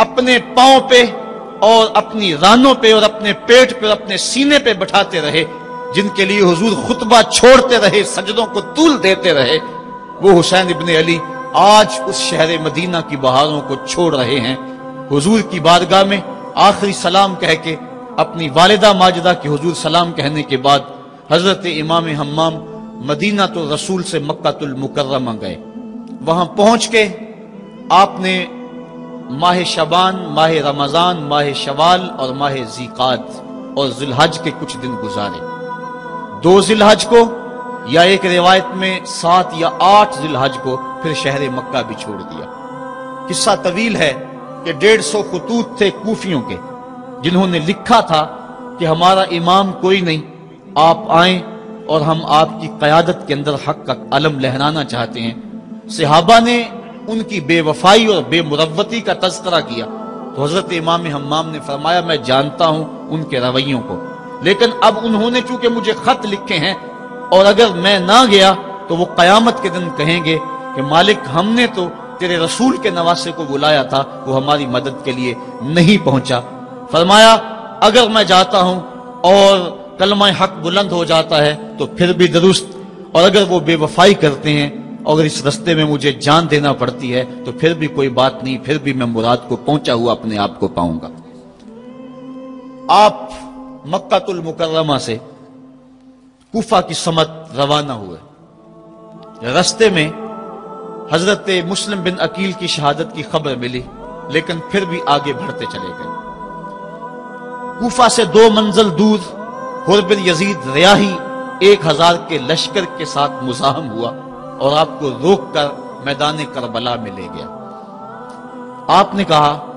अपने पांव पे और अपनी रानों पे और अपने पेट पे और अपने सीने पे बैठाते रहे, जिनके लिए हुजूर खुतबा छोड़ते रहे, सजदों को तूल देते रहे, वो हुसैन इब्ने अली आज उस शहर मदीना की बहारों को छोड़ रहे हैं। हुजूर की बारगाह में आखिरी सलाम कह के अपनी वालिदा माजिदा की हुजूर सलाम कहने के बाद हजरत इमाम हमाम मदीना तो रसूल से मक्कातुल मुकर्रमा गए। वहां पहुंच के आपने माह शबान, माह रमजान, माह शवाल और माह ज़ीक़ात और ज़िलहज के कुछ दिन गुजारे। 2 ज़िलहज को या एक रिवायत में 7 या 8 ज़िलहज को फिर शहर मक्का भी छोड़ दिया। किस्सा तवील है कि 150 खुतूत थे कूफियों के, जिन्होंने लिखा था कि हमारा इमाम कोई नहीं, आप आए और हम आपकी क़यादत के अंदर हक का अलम लहराना चाहते हैं। सहाबा ने उनकी बेवफाई और बेमुरवती का तज़किरा किया तो हजरत इमाम हमाम ने फरमाया, मैं जानता हूं उनके रवैयों को, लेकिन अब उन्होंने चूंकि मुझे खत लिखे हैं और अगर मैं ना गया तो वो कयामत के दिन कहेंगे कि मालिक हमने तो तेरे रसूल के नवासे को बुलाया था, वो हमारी मदद के लिए नहीं पहुंचा। फरमाया, अगर मैं जाता हूं और कलमा हक बुलंद हो जाता है तो फिर भी दुरुस्त, और अगर वो बेवफाई करते हैं अगर इस रस्ते में मुझे जान देना पड़ती है तो फिर भी कोई बात नहीं, फिर भी मैं मुराद को पहुंचा हुआ अपने आप को पाऊंगा। आप मक्कातुल मुकर्रमा से कूफा की समत रवाना हुए। रस्ते में हजरत मुस्लिम बिन अकील की शहादत की खबर मिली, लेकिन फिर भी आगे बढ़ते चले गए। कूफा से 2 मंजिल दूर हरबिन यजीद रियाही 1000 के लश्कर के साथ मुजाहम हुआ और आपको रोक कर मैदाने करबला में ले गया। आपने कहा